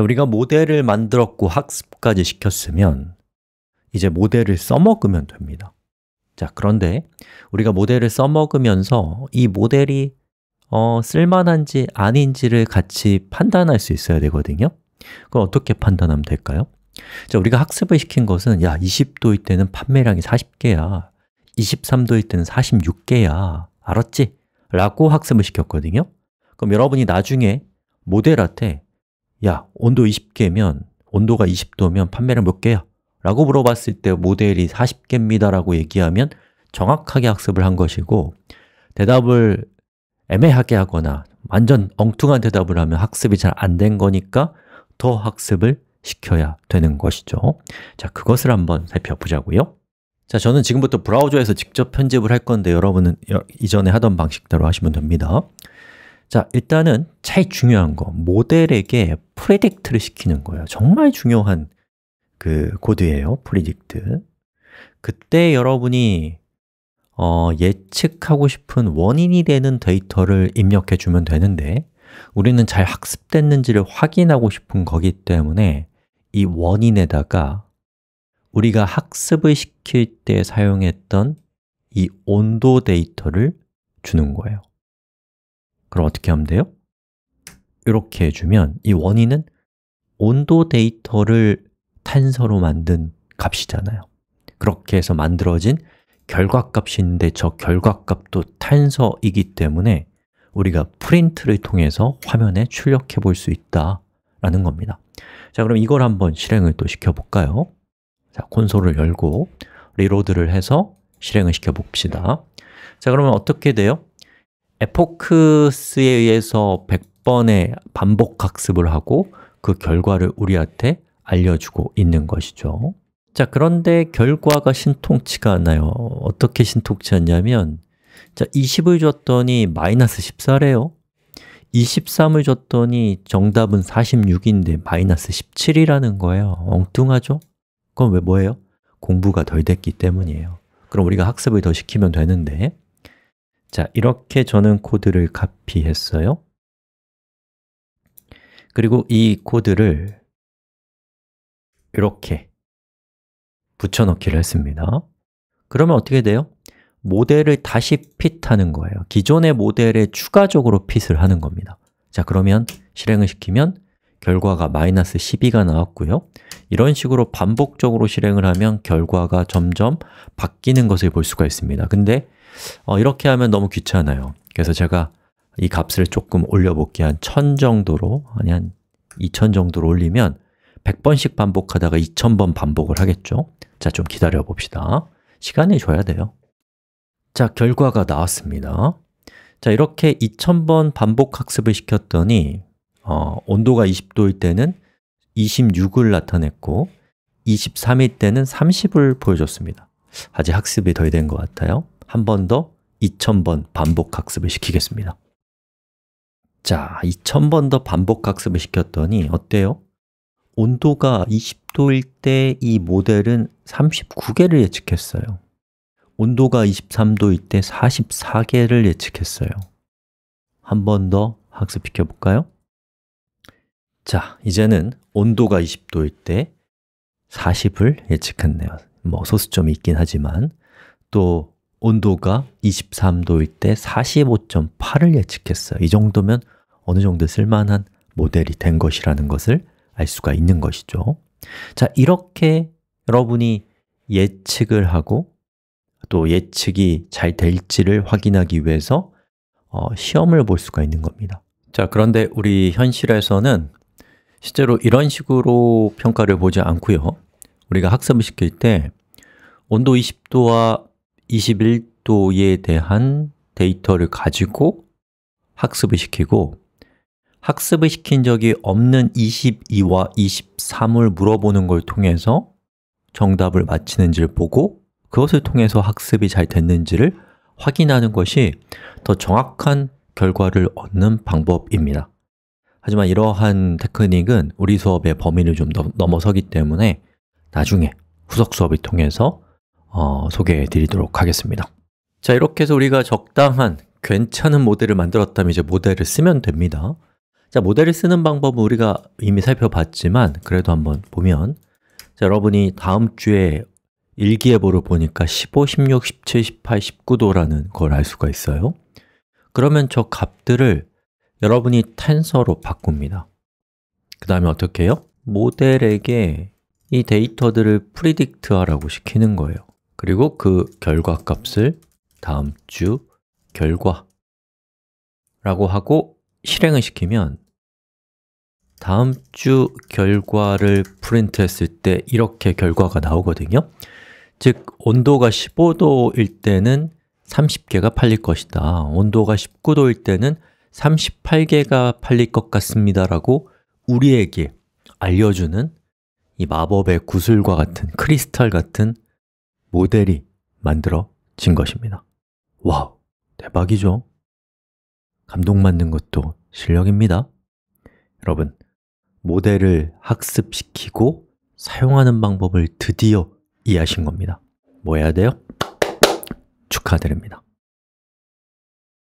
우리가 모델을 만들었고 학습까지 시켰으면 이제 모델을 써먹으면 됩니다. 자, 그런데 우리가 모델을 써먹으면서 이 모델이 쓸만한지 아닌지를 같이 판단할 수 있어야 되거든요. 그걸 어떻게 판단하면 될까요? 자, 우리가 학습을 시킨 것은, 야, 20도일 때는 판매량이 40개야, 23도일 때는 46개야, 알았지? 라고 학습을 시켰거든요. 그럼 여러분이 나중에 모델한테, 야, 온도 20개면, 온도가 20도면 판매량 몇 개야? 라고 물어봤을 때 모델이 40개입니다 라고 얘기하면 정확하게 학습을 한 것이고, 대답을 애매하게 하거나 완전 엉뚱한 대답을 하면 학습이 잘 안 된 거니까 더 학습을 시켜야 되는 것이죠. 자, 그것을 한번 살펴보자고요. 자, 저는 지금부터 브라우저에서 직접 편집을 할 건데 여러분은 이전에 하던 방식대로 하시면 됩니다. 자, 일단은 제일 중요한 거, 모델에게 프레딕트를 시키는 거예요. 정말 중요한 그 코드예요, 프레딕트. 그때 여러분이 예측하고 싶은 원인이 되는 데이터를 입력해 주면 되는데, 우리는 잘 학습됐는지를 확인하고 싶은 거기 때문에 이 원인에다가 우리가 학습을 시킬 때 사용했던 이 온도 데이터를 주는 거예요. 그럼 어떻게 하면 돼요? 이렇게 해주면 이 원인은 온도 데이터를 탄서로 만든 값이잖아요. 그렇게 해서 만들어진 결과값이 있는데 저 결과값도 탄서이기 때문에 우리가 프린트를 통해서 화면에 출력해 볼 수 있다라는 겁니다. 자, 그럼 이걸 한번 실행을 또 시켜볼까요? 자, 콘솔을 열고 리로드를 해서 실행을 시켜봅시다. 자, 그러면 어떻게 돼요? 에포크스에 의해서 100번의 반복 학습을 하고 그 결과를 우리한테 알려주고 있는 것이죠. 자, 그런데 결과가 신통치가 않아요. 어떻게 신통치 않냐면, 자, 20을 줬더니 마이너스 14래요. 23을 줬더니 정답은 46인데 마이너스 17이라는 거예요. 엉뚱하죠? 그건 왜 뭐예요? 공부가 덜 됐기 때문이에요. 그럼 우리가 학습을 더 시키면 되는데, 자, 이렇게 저는 코드를 카피했어요. 그리고 이 코드를 이렇게 붙여넣기를 했습니다. 그러면 어떻게 돼요? 모델을 다시 핏하는 거예요. 기존의 모델에 추가적으로 핏을 하는 겁니다. 자, 그러면 실행을 시키면 결과가 마이너스 12가 나왔고요. 이런 식으로 반복적으로 실행을 하면 결과가 점점 바뀌는 것을 볼 수가 있습니다. 근데 이렇게 하면 너무 귀찮아요. 그래서 제가 이 값을 조금 올려볼게요. 한 1000 정도로, 아니 한 2000 정도로 올리면 100번씩 반복하다가 2000번 반복을 하겠죠. 자, 좀 기다려 봅시다. 시간을 줘야 돼요. 자, 결과가 나왔습니다. 자, 이렇게 2000번 반복 학습을 시켰더니 온도가 20도일 때는 26을 나타냈고 23일 때는 30을 보여줬습니다. 아직 학습이 덜 된 것 같아요. 한 번 더 2000번 반복 학습을 시키겠습니다. 자, 2000번 더 반복 학습을 시켰더니 어때요? 온도가 20도일 때 이 모델은 39개를 예측했어요. 온도가 23도일 때 44개를 예측했어요. 한 번 더 학습시켜 볼까요? 자, 이제는 온도가 20도일 때 40을 예측했네요. 뭐 소수점이 있긴 하지만, 또 온도가 23도일 때 45.8을 예측했어요. 이 정도면 어느 정도 쓸만한 모델이 된 것이라는 것을 알 수가 있는 것이죠. 자, 이렇게 여러분이 예측을 하고 또 예측이 잘 될지를 확인하기 위해서 시험을 볼 수가 있는 겁니다. 자, 그런데 우리 현실에서는 실제로 이런 식으로 평가를 보지 않고요, 우리가 학습을 시킬 때 온도 20도와 21도에 대한 데이터를 가지고 학습을 시키고, 학습을 시킨 적이 없는 22와 23을 물어보는 걸 통해서 정답을 맞히는지를 보고 그것을 통해서 학습이 잘 됐는지를 확인하는 것이 더 정확한 결과를 얻는 방법입니다. 하지만 이러한 테크닉은 우리 수업의 범위를 좀 넘어서기 때문에 나중에 후속 수업을 통해서 소개해 드리도록 하겠습니다. 자, 이렇게 해서 우리가 적당한 괜찮은 모델을 만들었다면 이제 모델을 쓰면 됩니다. 자, 모델을 쓰는 방법은 우리가 이미 살펴봤지만 그래도 한번 보면, 자, 여러분이 다음 주에 일기예보를 보니까 15, 16, 17, 18, 19도라는 걸 알 수가 있어요. 그러면 저 값들을 여러분이 텐서로 바꿉니다. 그 다음에 어떻게 해요? 모델에게 이 데이터들을 프리딕트 하라고 시키는 거예요. 그리고 그 결과 값을 다음 주 결과라고 하고 실행을 시키면 다음 주 결과를 프린트했을 때 이렇게 결과가 나오거든요. 즉, 온도가 15도일 때는 30개가 팔릴 것이다, 온도가 19도일 때는 38개가 팔릴 것 같습니다 라고 우리에게 알려주는 이 마법의 구슬과 같은, 크리스탈 같은 모델이 만들어진 것입니다. 와우, 대박이죠? 감동받는 것도 실력입니다. 여러분, 모델을 학습시키고 사용하는 방법을 드디어 이해하신 겁니다. 뭐 해야 돼요? 축하드립니다.